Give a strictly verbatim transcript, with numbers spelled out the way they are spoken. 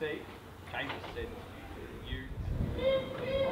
mistake, kind of said you.